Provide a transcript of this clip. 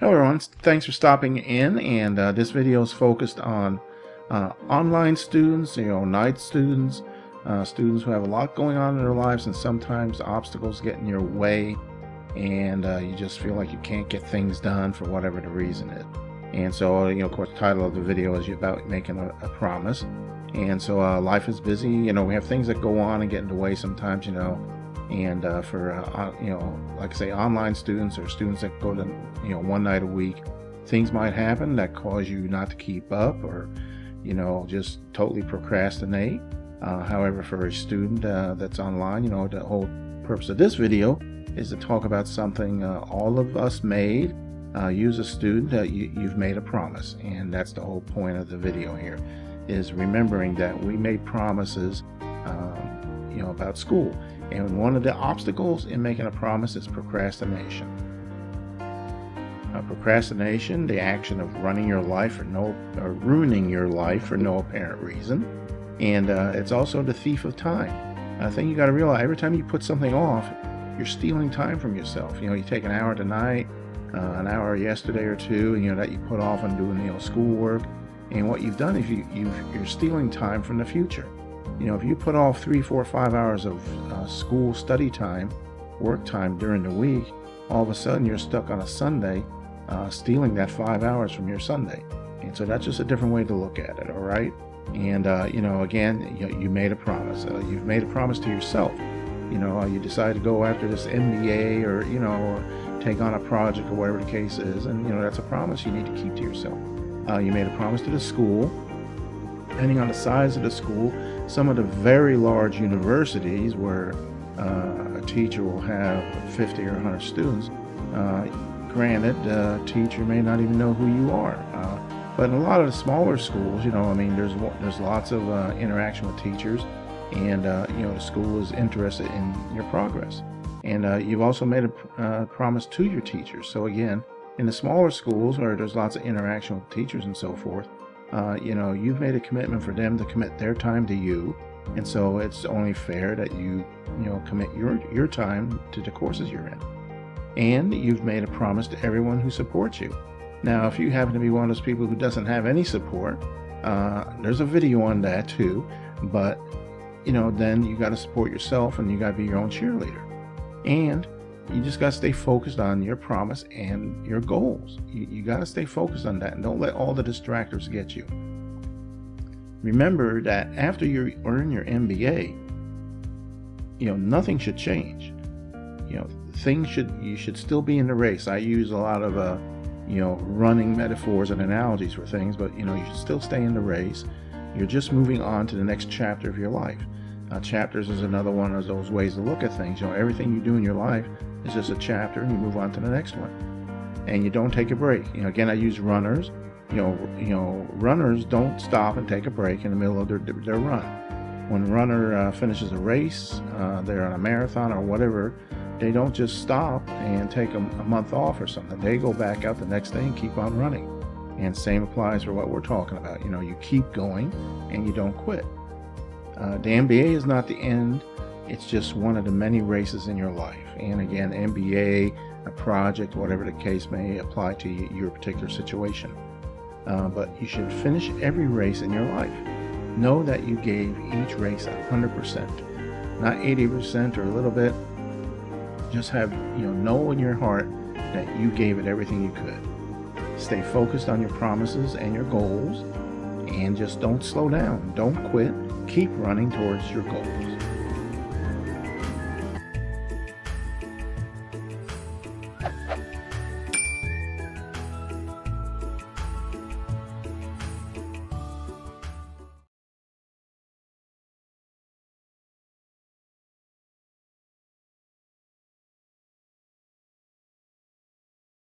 Hello everyone, thanks for stopping in, and this video is focused on online students, night students, students who have a lot going on in their lives, and sometimes obstacles get in your way and you just feel like you can't get things done for whatever the reason is. And so, of course, the title of the video is about making a promise. And so life is busy, we have things that go on and get in the way sometimes, and for like I say, online students or students that go to one night a week, things might happen that cause you not to keep up or just totally procrastinate. However, for a student that's online, the whole purpose of this video is to talk about something all of us made. You as a student, you've made a promise, and that's the whole point of the video here, is remembering that we made promises about school. And one of the obstacles in making a promise is procrastination. Procrastination, the action of ruining your life for no apparent reason, and it's also the thief of time. I think you got to realize every time you put something off, you're stealing time from yourself. You take an hour tonight, an hour yesterday or two, that you put off on doing schoolwork, and what you've done is you're stealing time from the future. If you put off 3, 4, 5 hours of school study time, work time during the week, all of a sudden you're stuck on a Sunday, stealing that 5 hours from your Sunday. And so that's just a different way to look at it, all right? And, again, you made a promise. You've made a promise to yourself. You decide to go after this MBA or, or take on a project or whatever the case is. And, that's a promise you need to keep to yourself. You made a promise to the school. Depending on the size of the school, some of the very large universities where a teacher will have 50 or 100 students, granted, the teacher may not even know who you are. But in a lot of the smaller schools, there's lots of interaction with teachers, and the school is interested in your progress. And you've also made a promise to your teachers. So again, in the smaller schools where there's lots of interaction with teachers and so forth, you've made a commitment for them to commit their time to you, and so it's only fair that you, commit your time to the courses you're in. And you've made a promise to everyone who supports you. Now, if you happen to be one of those people who doesn't have any support, there's a video on that too, but, then you got to support yourself and you got to be your own cheerleader. And you just got to stay focused on your promise and your goals. You got to stay focused on that, and don't let all the distractors get you. Remember that after you earn your MBA, nothing should change. You should still be in the race. I use a lot of running metaphors and analogies for things, but you should still stay in the race. You're just moving on to the next chapter of your life. Chapters is another one of those ways to look at things. Everything you do in your life is just a chapter, and you move on to the next one, and you don't take a break. Again, I use runners. Runners don't stop and take a break in the middle of their run. When a runner finishes a race, they're on a marathon or whatever, they don't just stop and take a month off or something. They go back out the next day and keep on running. And same applies for what we're talking about. You keep going and you don't quit. The MBA is not the end. It's just one of the many races in your life. And again, MBA, a project, whatever the case may apply to your particular situation. But you should finish every race in your life. Know that you gave each race 100%, not 80% or a little bit. Just have, know in your heart that you gave it everything you could. Stay focused on your promises and your goals, and just don't slow down. Don't quit. Keep running towards your goals.